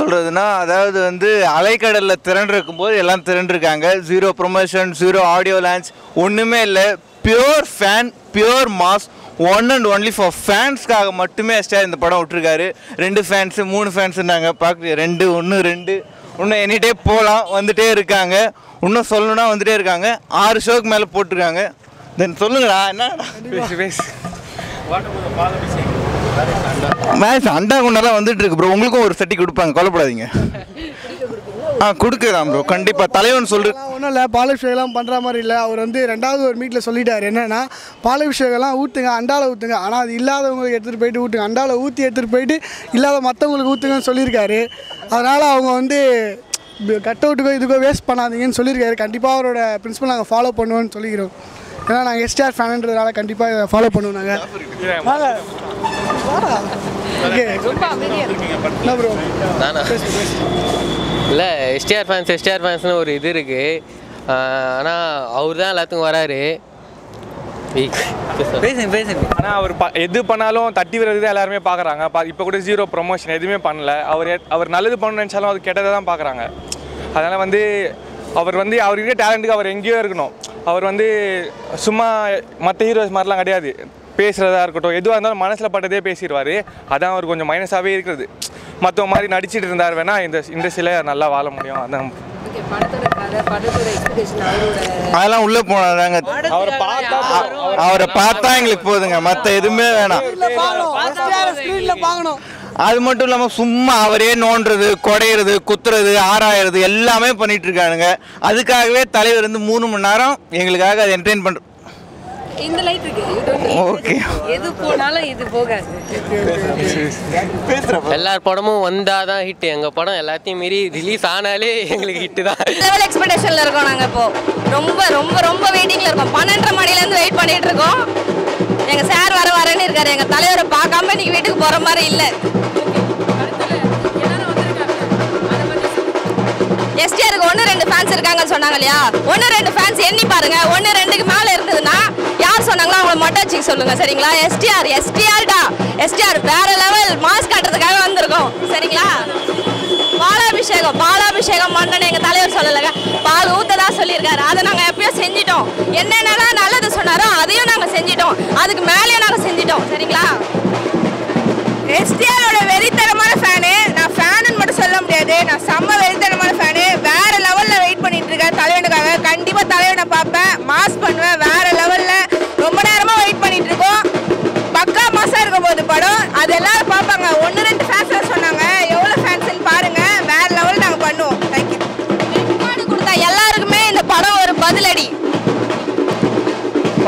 சொல்றதுன்னா அதாவது வந்து அலைக்கடல்ல திரண்டிருக்கும்போது எல்லாம் திரண்டிருக்காங்க. Zero promotion, zero audio launch, ஒன்றுமே இல்லை. Pure fan, pure mass, one and only for ஃபேன்ஸ்க்காக மட்டுமே STR இந்த படம் விட்டுருக்காரு. 2 ஃபேன்ஸு 3 ஃபேன்ஸுன்னாங்க. பார்க்க 2 1 2 எனி டே போகலாம், வந்துட்டே இருக்காங்க. இன்னும் சொல்லணும்னா வந்துட்டே இருக்காங்க. 6 ஷோக்கு மேலே போட்டிருக்காங்க. தென் சொல்லுங்கடா என்னடா மேட்ச் அண்டா குண்டாலாம் வந்துட்டு இருக்கு ப்ரோ. உங்களுக்கும் ஒரு சட்டி கொடுப்பாங்க, கொல்லப்படாதீங்க. ஆ கொடுக்குறான் ப்ரோ, கண்டிப்பாக. தலைவன் சொல்கிறேன் ஒன்றும் இல்லை, பாலபிஷேகம்லாம் பண்ணுற மாதிரி இல்லை. அவர் வந்து 2வது ஒரு மீட்டில் சொல்லிட்டார் என்னென்னா, பாலபிஷேகம்லாம் ஊற்றுங்க, அண்டாவில் ஊற்றுங்க, ஆனால் அது இல்லாதவங்களுக்கு எடுத்துகிட்டு போயிட்டு ஊற்றுங்க, அண்டாவில் ஊற்றி எடுத்துகிட்டு போயிட்டு இல்லாத மற்றவங்களுக்கு ஊற்றுங்கன்னு சொல்லியிருக்காரு. அதனால் அவங்க வந்து கட் அவுட்டுக்கோ இதுக்கோ வேஸ்ட் பண்ணாதீங்கன்னு சொல்லியிருக்காரு. கண்டிப்பாக அவரோட பிரின்சிபல் நாங்கள் ஃபாலோ பண்ணுவோன்னு சொல்லிக்கிறோம். ஏன்னா நாங்கள் STR ஃபேனுன்றதுனால கண்டிப்பாக இதை ஃபாலோ பண்ணுவோம் நாங்கள். இல்லை, STR ஃபேன்ஸ்னு ஒரு இது இருக்குது. ஆனால் அவர் தான் எல்லாத்துக்கும் வராரு. ஆனால் அவர் எது பண்ணாலும் தட்டி விடுறது தான் எல்லாருமே பார்க்குறாங்க. இப்போ கூட 0 ப்ரொமோஷன் எதுவுமே பண்ணல. அவர் நல்லது பண்ணணும்னு நினச்சாலும் அது கெட்டதை தான் பார்க்குறாங்க. அதனால் வந்து அவருக்கிட்ட டேலண்ட்டுக்கு அவர் எங்கேயோ இருக்கணும். அவர் வந்து சும்மா மற்ற ஹீரோஸ் மாதிரிலாம் கிடையாது. பேசுகிறதா இருக்கட்டும், எதுவாக இருந்தாலும் மனசில் பட்டதே பேசிடுவார். அதான் அவர் கொஞ்சம் மைனஸாகவே இருக்கிறது. மற்ற மாதிரி நடிச்சிட்டு இருந்தார் வேணா இந்த இண்டஸ்ட்ரியில நல்லா வாழ முடியும். அதான் அதெல்லாம் உள்ள போனாங்க. அவரை பார்த்தா எங்களுக்கு போதுங்க, மற்ற எதுவுமே வேணாம். அது மட்டும் இல்லாமல் சும்மா அவரே நோண்டுறது, குடையிறது, குத்துறது, ஆராயிறது எல்லாமே பண்ணிட்டு இருக்கானுங்க. அதுக்காகவே தலைவர் இருந்து 3 மணி நேரம் எங்களுக்காக அதை என்டர்டெயின் பண்ற. இந்த லைட் இருக்கு, ஓகே, எது போனாலும் இது போகாது. எல்லார் படமும் வந்தாதான் ஹிட். எங்கள் படம் எல்லாத்தையும் மீறி ரிலீஸ் ஆனாலே எங்களுக்கு ஹிட்டு தான். லெவல் எக்ஸ்பெக்டேஷனில் இருக்கோம் நாங்கள். இப்போது ரொம்ப ரொம்ப ரொம்ப வெயிட்டிங்கில் இருக்கோம். 12:30 மணிலேருந்து வெயிட் பண்ணிகிட்டு இருக்கோம். எங்கள் சார் வரேன்னு இருக்காரு. எங்கள் தலைவரை பார்க்காம இன்றைக்கி வீட்டுக்கு போகிற மாதிரி இல்லை. STRக்கு 1 2 ஃபேன்ஸ் இருக்காங்கன்னு சொன்னாங்க இல்லையா? 1 2 ஃபேன்ஸ் எண்ணி பாருங்க. 1 2க்கு மேலே இருந்ததுன்னா யார் சொன்னாங்களோ அவங்கள மட்டும் வச்சுக்க சொல்லுங்க, சரிங்களா? STR வேற லெவல் மாஸ்க் காட்டுறதுக்காக வந்திருக்கோம், சரிங்களா? பாலாபிஷேகம் பண்ணனு எங்கள் தலைவர் சொல்லலைங்க, பால் ஊத்ததா சொல்லியிருக்காரு. அதை நாங்கள் எப்பயோ செஞ்சிட்டோம். என்னென்னலாம் நல்லது சொன்னாரோ அதையும் நாங்கள் செஞ்சிட்டோம். அதுக்கு மேலேயும் நாங்கள் செஞ்சிட்டோம், சரிங்களா? STRோட வெறித்தனமான ஃபேனு நான், ஃபேனுன்னு மட்டும் சொல்ல முடியாது, நான் செம்ம வெறித்தனமான ஃபேனு. வேற லெவலில் வெயிட் பண்ணிட்டு இருக்கேன் தலைவனுக்காக. கண்டிப்பாக தலைவனை பார்ப்பேன், மாஸ் பண்ணுவேன். வேற லெவலில் ரொம்ப நேரமாக வெயிட் பண்ணிட்டு இருக்கோம். பக்கா மாசாக இருக்கும் போது படம், அது எல்லாரும் பார்ப்பாங்க. 1 2 ஃபேன்ஸில் சொன்னாங்க, எவ்வளோ ஃபேன்ஸ்ன்னு பாருங்க. வேற லெவலில் நாங்கள் பண்ணுவோம். தேங்க்யூ. ரெக்கார்டு கொடுத்தா எல்லாருக்குமே இந்த படம் ஒரு பதிலடி.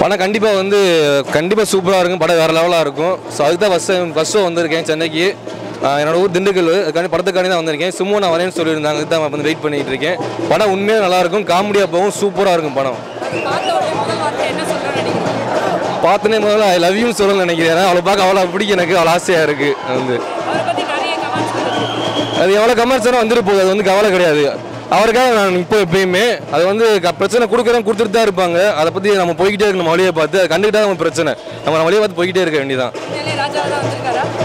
படம் கண்டிப்பாக சூப்பராக இருக்கும். படம் வேறு லெவலாக இருக்கும். ஸோ அதுக்கு தான் ஃபஸ்ட் ஷோ வந்திருக்கேன் சென்னைக்கு. என்னோடய ஊர் திண்டுக்கல். அதுக்காண்டி படத்துக்காண்டி தான் வந்திருக்கேன். சும்மா நான் வரேன்னு சொல்லியிருந்தாங்க, அதுக்கு தான் வந்து வெயிட் பண்ணிகிட்டு இருக்கேன். படம் உண்மையாக நல்லாயிருக்கும், காமெடியாக போகும், சூப்பராக இருக்கும் படம். பார்த்தனே முதல்ல ஐ லவ் யூன்னு சொல்லணும்னு நினைக்கிறேன். ஏன்னா அவளை பார்க்க அவ்வளோ பிடிக்கும் எனக்கு, அவ்வளோ ஆசையாக இருக்குது. வந்து அது எவ்வளோ கமெண்ட்ஸ்னா வந்துட்டு போகுது, அது வந்து கவலை கிடையாது. அவருக்காக நான் இப்போ எப்பயுமே அது வந்து பிரச்சனை கொடுக்குறேன், கொடுத்துட்டு தான் இருப்பாங்க. அதை பற்றி நம்ம போய்கிட்டே இருக்கணும். நம்ம வழியை பார்த்து அதை கண்டுக்கிட்டா நம்ம பிரச்சனை. நம்ம வழியை பார்த்து போய்கிட்டே இருக்க வேண்டியதான்.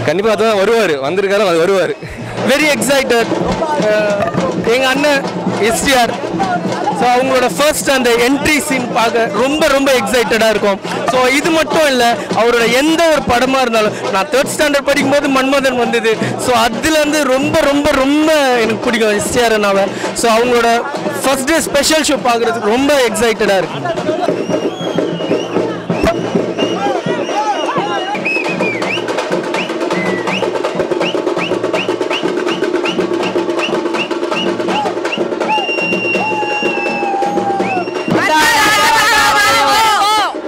கண்டிப்பாக அதுதான் வருவார், வந்திருக்காரு, அது வருவார். Very excited. எங்கள் அண்ணன் STR, ஸோ அவங்களோட ஃபர்ஸ்ட் அந்த என்ட்ரி சீன் பார்க்க ரொம்ப ரொம்ப எக்ஸைட்டடாக இருக்கும். ஸோ இது மட்டும் இல்லை, அவரோட எந்த ஒரு படமாக இருந்தாலும் நான் 3rd ஸ்டாண்டர்ட் படிக்கும்போது மன்மதன் வந்தது. ஸோ அதுலேருந்து ரொம்ப ரொம்ப ரொம்ப எனக்கு பிடிக்கும் STRனால. ஸோ அவங்களோட ஃபர்ஸ்ட் டே ஸ்பெஷல் ஷோ பார்க்குறதுக்கு ரொம்ப எக்ஸைட்டடாக இருக்குது.